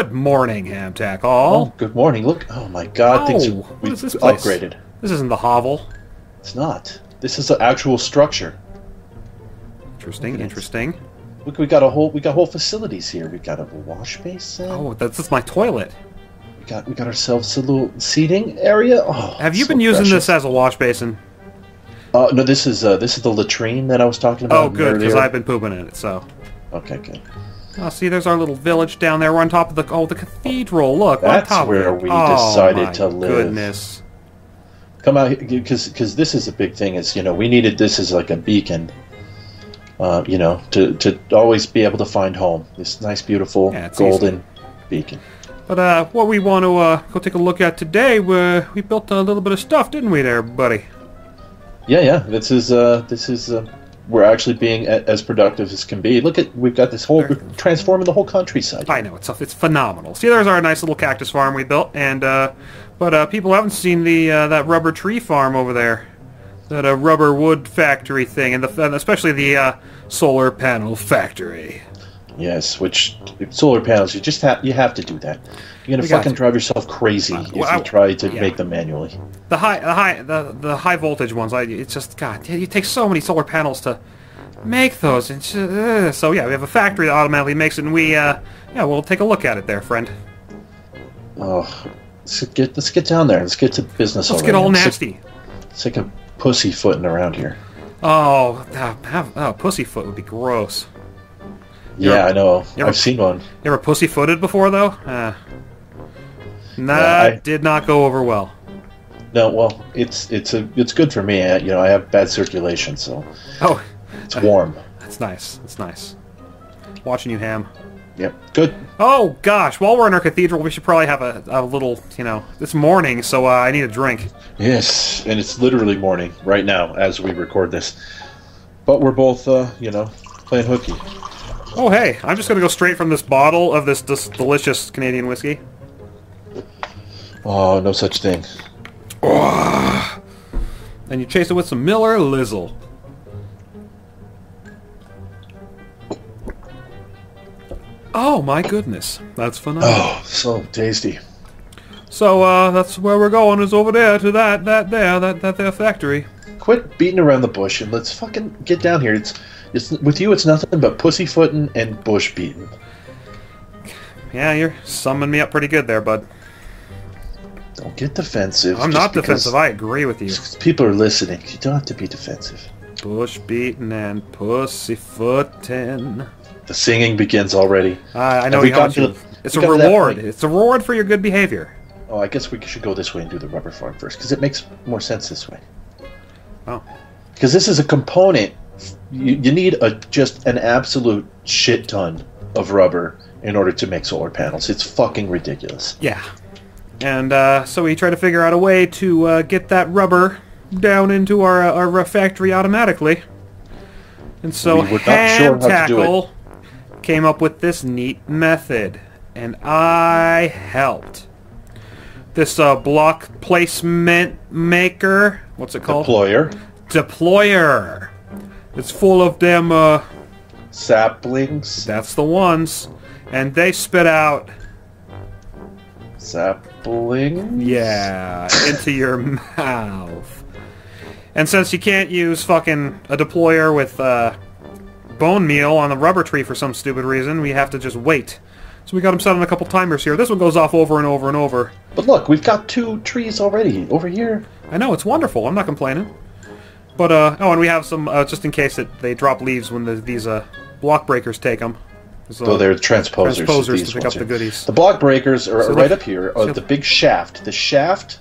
Good morning, Hamtackle. Oh, good morning. Look, oh my God, things are upgraded. This isn't the hovel. It's not. This is the actual structure. Interesting, interesting. Look, we got whole facilities here. We got a wash basin. Oh, that's just my toilet. We got ourselves a little seating area. Oh, have you been using this as a wash basin? No, this is the latrine that I was talking about. Oh, good, because I've been pooping in it. So. Okay, good. Oh, see, there's our little village down there. We're on top of the the cathedral. Look, that's on top where we decided to live. Goodness. Come out here, because this is a big thing. Is we needed this as like a beacon. To always be able to find home. This nice, beautiful, golden beacon. But what we want to go take a look at today, we built a little bit of stuff, didn't we, there, buddy? Yeah. We're actually being as productive as can be. Look at, we've got this whole, we're transforming the whole countryside. I know, it's phenomenal. See, there's our nice little cactus farm we built, and but people haven't seen the that rubber tree farm over there, that rubber wood factory thing, and especially the solar panel factory. Yes, which solar panels, you have to do that. You're gonna fucking drive yourself crazy if you try to make them manually. The high voltage ones, it's just, God, you take so many solar panels to make those, and so yeah, we have a factory that automatically makes it, and we we'll take a look at it there, friend. Oh, let's get down there. Let's get to business. Let's get all nasty. It's like a pussyfooting around here. Oh, pussyfoot would be gross. Yeah, I know. I've seen one. You ever pussyfooted before, though? That did not go over well. No, well, it's good for me. I have bad circulation, so. Oh. It's warm. That's nice. That's nice. Watching you, Ham. Yep. Good. Oh gosh! While we're in our cathedral, we should probably have a little, it's morning, so I need a drink. Yes, and it's literally morning right now as we record this, but we're both, playing hooky. Oh, hey, I'm just going to go straight from this bottle of this delicious Canadian whiskey. Oh, no such thing. Oh. And you chase it with some Miller Lizzle. Oh, my goodness. That's phenomenal. Oh, so tasty. So, that's where we're going, is over there to that there factory. Quit beating around the bush and let's fucking get down here. It's with you, it's nothing but pussyfooting and bush beating. Yeah, you're summing me up pretty good there, bud. Don't get defensive. I'm not defensive. I agree with you. People are listening. You don't have to be defensive. Bush beating and pussyfooting. The singing begins already. I know you got to. It's a reward. It's a reward for your good behavior. Oh, I guess we should go this way and do the rubber farm first, because it makes more sense this way. Oh. Because this is a component. You need just an absolute shit ton of rubber in order to make solar panels. It's fucking ridiculous. Yeah. And so we try to figure out a way to get that rubber down into our factory automatically. And so Hamtackle came up with this neat method, and I helped. This block placement maker, what's it called? Deployer. It's full of them saplings. That's the ones. And they spit out saplings? Yeah, into your mouth. And since you can't use fucking a deployer with bone meal on the rubber tree for some stupid reason, we have to just wait. So we got them set on a couple timers here. This one goes off over and over and over. But look, we've got 2 trees already over here. I know, it's wonderful. I'm not complaining. But, oh, and we have some, just in case they drop leaves when these block breakers take them. So they're transposers. Transposers to pick up the goodies. The block breakers are right up here, are the big shaft. The shaft,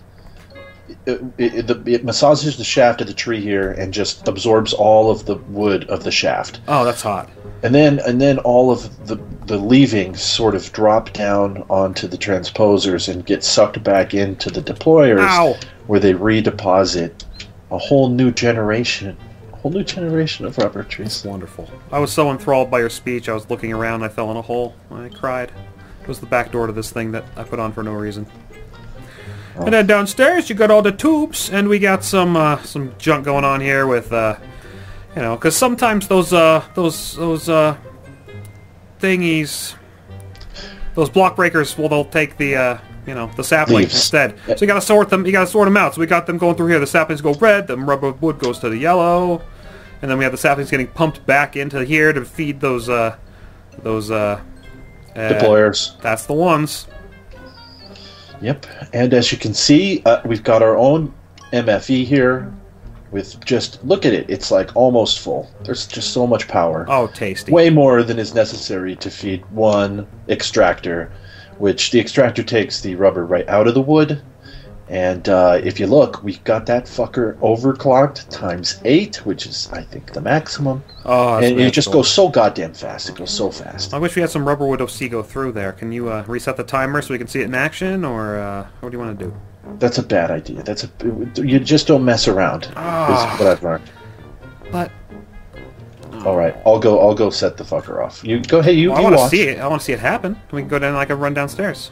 it massages the shaft of the tree here and just absorbs all of the wood of the shaft. Oh, that's hot. And then all of the leavings sort of drop down onto the transposers and get sucked back into the deployers. Ow. Where they redeposit a whole new generation of rubber trees. That's wonderful. I was so enthralled by your speech, I was looking around, I fell in a hole, I cried. It was the back door to this thing that I put on for no reason. Oh. And then downstairs you got all the tubes, and we got some junk going on here with, because sometimes those thingies... Those block breakers will they'll take the you know, the sapling instead. So you gotta sort them. You gotta sort them out. So we got them going through here. The saplings go red. The rubber wood goes to the yellow, and then we have the saplings getting pumped back into here to feed those deployers. That's the ones. Yep. And as you can see, we've got our own MFE here. With just look at it, it's like almost full. There's just so much power. Oh, tasty! Way more than is necessary to feed one extractor, which the extractor takes the rubber right out of the wood. And if you look, we've got that fucker overclocked ×8, which is I think the maximum. Oh, that's and it just goes so goddamn fast. It goes so fast. I wish we had some rubber wood OC go through there. Can you reset the timer so we can see it in action, or what do you want to do? That's a bad idea. That's a you just don't mess around. Ah, is what I've learned. But all right, I'll go set the fucker off. You go. Hey, you. Well, I want to see it. I want to see it happen. We can go down. I can run downstairs.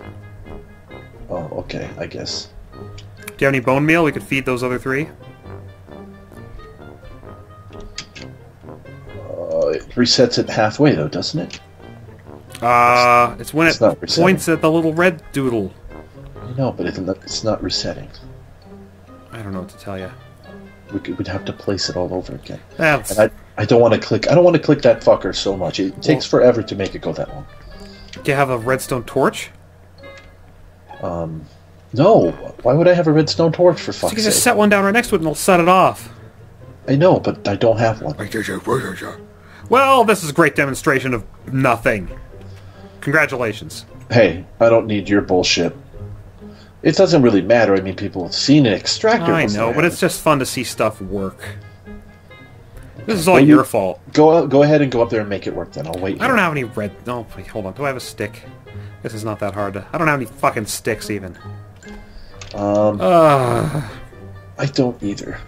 Oh, okay. I guess. Do you have any bone meal? We could feed those other three. It resets it halfway though, doesn't it? It's when it points at the little red doodle. No, but it's not resetting. I don't know what to tell you. We'd have to place it all over again. That's... And I don't want to click. I don't want to click that fucker so much. It takes forever to make it go that long. Do you have a redstone torch? No. Why would I have a redstone torch for fuck's sake? So you can just set one down right next to it and it'll set it off. I know, but I don't have one. Well, this is a great demonstration of nothing. Congratulations. Hey, I don't need your bullshit. It doesn't really matter. I mean, people have seen an extractor. I know, but it's just fun to see stuff work. This is all your fault. Go ahead and go up there and make it work. Then I'll wait. I don't have any red. No, wait, hold on. Do I have a stick? This is not that hard. I don't have any fucking sticks even. I don't either.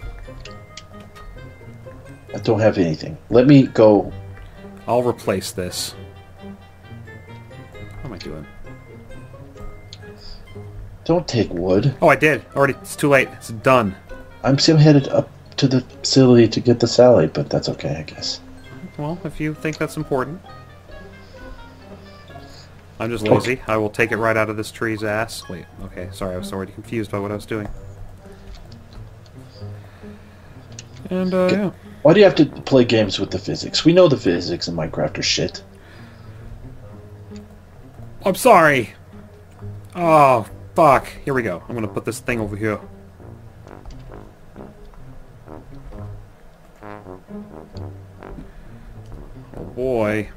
I don't have anything. Let me go. I'll replace this. How am I doing? Don't take wood. Oh, I did. Already, it's too late. It's done. I'm still headed up to the facility to get the salad, but that's okay, I guess. Well, if you think that's important. I'm just lazy. Okay. I will take it right out of this tree's ass. Wait, okay, sorry. I was already confused by what I was doing. And, yeah. Why do you have to play games with the physics? We know the physics in Minecraft are shit. I'm sorry. Oh, fuck. Here we go. I'm gonna put this thing over here. Oh boy.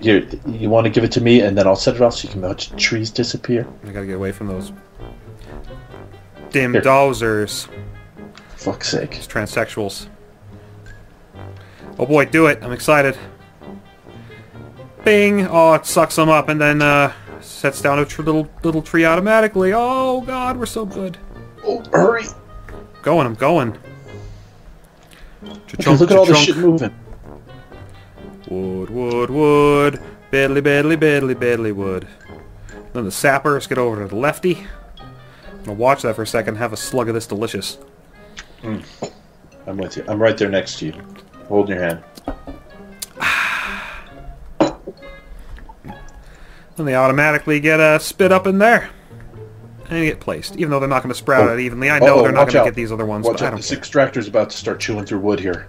Here, you want to give it to me and then I'll set it off so you can watch trees disappear? I gotta get away from those dim dozers. Fuck's sake. Those transsexuals. Oh boy, do it. I'm excited. Bing! Oh, it sucks them up and then, sets down a little tree automatically. Oh god, we're so good. Oh, hurry! Going, I'm going. Okay, look at all this shit moving. Wood, wood, wood. Biddly, biddly, biddly, biddly wood. Then the sappers get over to the lefty. I'm gonna watch that for a second. Have a slug of this delicious. Mm. I'm with you. I'm right there next to you, holding your hand. And they automatically get spit up in there and get placed, even though they're not going to sprout it evenly. I know they're not going to get these other ones. Watch out. This extractor's about to start chewing through wood here.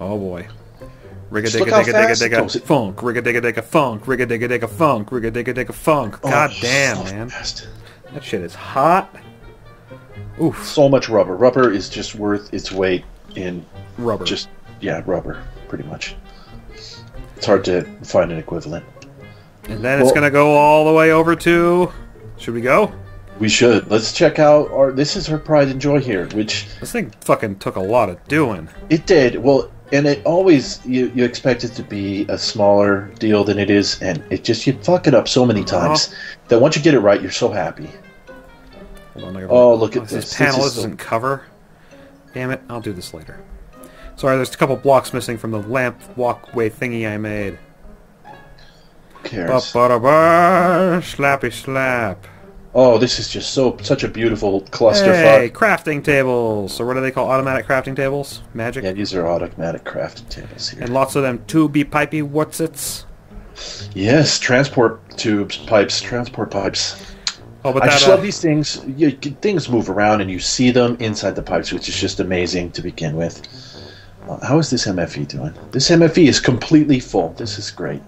Oh boy! Rigga digga digga digga digga funk. Rigga digga digga funk. Rigga digga digga funk. Rigga digga digga funk. God damn, man! That shit is hot. Oof! So much rubber. Rubber is just worth its weight in rubber. Just yeah, rubber, pretty much. It's hard to find an equivalent. And then it's gonna go all the way over to. Should we go? We should. Let's check out our. This is her pride and joy here, which this thing fucking took a lot of doing. It did. Well, and it always you expect it to be a smaller deal than it is, and it just you fuck it up so many times that once you get it right, you're so happy. Hold on, oh, look at this. Panel doesn't cover. Damn it! I'll do this later. Sorry, there's a couple blocks missing from the lamp walkway thingy I made. Ba-ba-da-ba, slappy slap. Oh, this is just such a beautiful clusterfuck. Hey, crafting tables. So what do they call automatic crafting tables? Magic? Yeah, these are automatic crafting tables here. And lots of them tubey pipey whatsits. Yes, transport tubes, pipes, transport pipes. Oh, but I just love these things. You, things move around, and you see them inside the pipes, which is just amazing to begin with. How is this MFE doing? This MFE is completely full. This is great.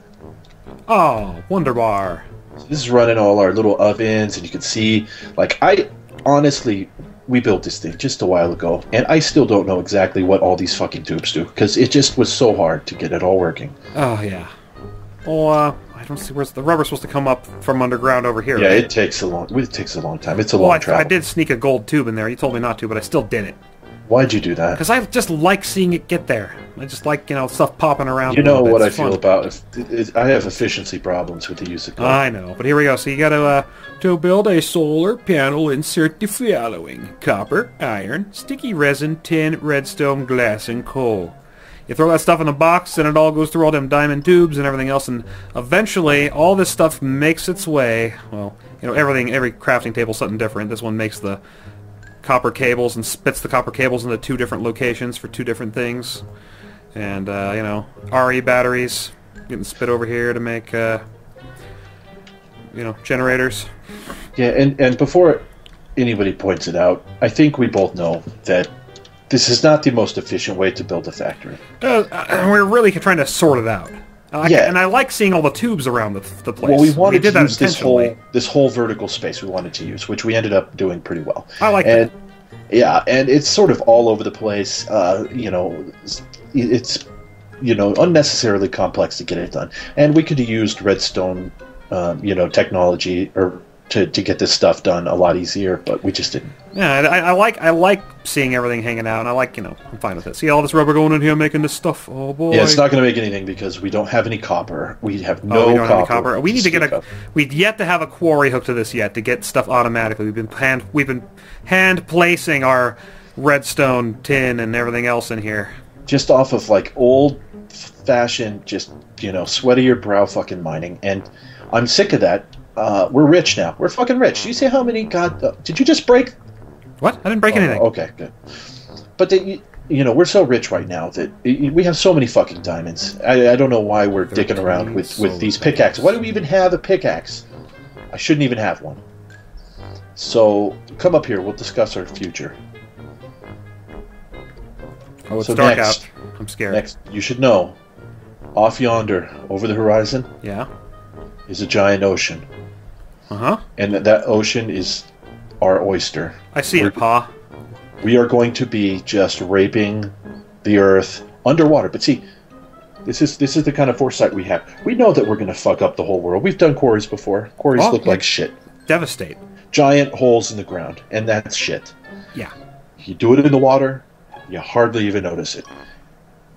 Oh, Wonder Bar. So this is running all our little ovens, and you can see, like, I honestly, we built this thing just a while ago, and I still don't know exactly what all these fucking tubes do, because it just was so hard to get it all working. Oh, yeah. Oh, I don't see where's the rubber's supposed to come up from underground over here. Yeah, right? It takes a long time. It's a long travel. I did sneak a gold tube in there. You told me not to, but I still did it. Why'd you do that? Because I just like seeing it get there. I just like, you know, stuff popping around. You know what I feel about it. I have efficiency problems with the use of gold. I know, but here we go. So you got to build a solar panel, insert the following: copper, iron, sticky resin, tin, redstone, glass, and coal. You throw that stuff in a box, and it all goes through all them diamond tubes and everything else, and eventually all this stuff makes its way. Well, you know, everything, every crafting table is something different. This one makes the copper cables and spits the copper cables into two different locations for two different things. And, you know, RE batteries getting spit over here to make, you know, generators. Yeah, and before anybody points it out, I think we both know that this is not the most efficient way to build a factory. We're really trying to sort it out. Yeah. And I like seeing all the tubes around the place. Well, we wanted to use this whole vertical space we wanted to use, which we ended up doing pretty well. I like that. Yeah, and it's sort of all over the place. You know, it's, you know, unnecessarily complex to get it done. And we could have used redstone, you know, technology or to get this stuff done a lot easier, but we just didn't. Yeah, I like seeing everything hanging out, and I like, you know, I'm fine with it. See all this rubber going in here making this stuff. Oh boy. Yeah, it's not going to make anything because we don't have any copper. We have no copper. We need to get a. We've yet to have a quarry hooked to this yet to get stuff automatically. We've been hand placing our redstone, tin, and everything else in here. Just off of like old fashioned, just, you know, sweat of your brow fucking mining, and I'm sick of that. We're rich now. We're fucking rich. You see how many did you just break? What? I didn't break anything. Okay, good. But you know, we're so rich right now that we have so many fucking diamonds. I don't know why we're dicking around with these pickaxes. Why do we even have a pickaxe? I shouldn't even have one. So come up here. We'll discuss our future. Oh, it's so dark out. I'm scared. Next, you should know. Off yonder, over the horizon. Yeah. Is a giant ocean. Uh-huh. And that ocean is our oyster. I see it, Pa. We are going to be just raping the earth underwater. But see, this is the kind of foresight we have. We know that we're going to fuck up the whole world. We've done quarries before. Quarries look like shit. Devastate. Giant holes in the ground, and that's shit. Yeah. You do it in the water, you hardly even notice it.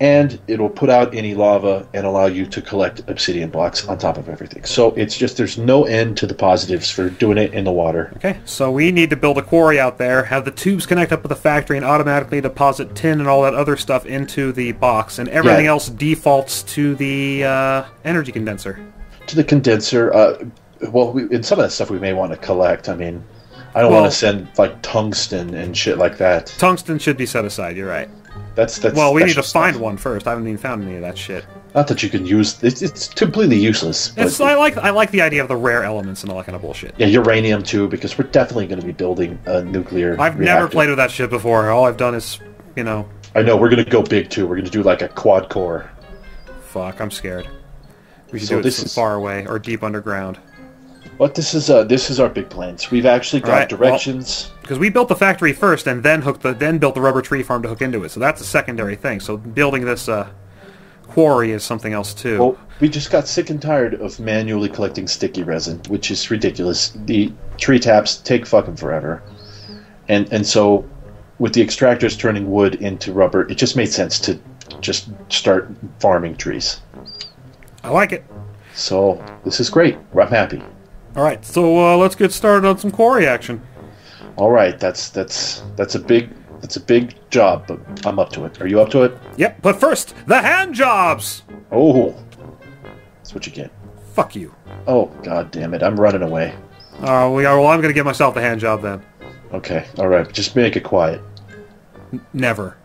And it'll put out any lava and allow you to collect obsidian blocks on top of everything. So it's just, there's no end to the positives for doing it in the water. Okay, so we need to build a quarry out there, have the tubes connect up with the factory, and automatically deposit tin and all that other stuff into the box. And everything else defaults to the energy condenser. To the condenser. Well, in some of that stuff we may want to collect. I mean, I don't want to send, like, tungsten and shit like that. Tungsten should be set aside, you're right. That's well, we need to find one first. I haven't even found any of that shit. Not that you can use. It's completely useless. I like the idea of the rare elements and all that kind of bullshit. Yeah, uranium too, because we're definitely going to be building a nuclear. I've never played with that shit before. All I've done is, you know. I know we're going to go big too. We're going to do like a quad core. Fuck, I'm scared. We should do this far away or deep underground. But this is our big plans. We've actually got directions. Because we built the factory first and then built the rubber tree farm to hook into it. So that's a secondary thing. So building this quarry is something else too. Well, we just got sick and tired of manually collecting sticky resin, which is ridiculous. The tree taps take fucking forever. And so with the extractors turning wood into rubber, it just made sense to just start farming trees. I like it. So this is great. I'm happy. All right, so let's get started on some quarry action. All right, that's a big job, but I'm up to it. Are you up to it? Yep, but first, the hand jobs. Oh, that's what you get. Fuck you. Oh, god damn it! I'm running away. Well, I'm gonna give myself the hand job then. Okay, all right, just make it quiet. Never.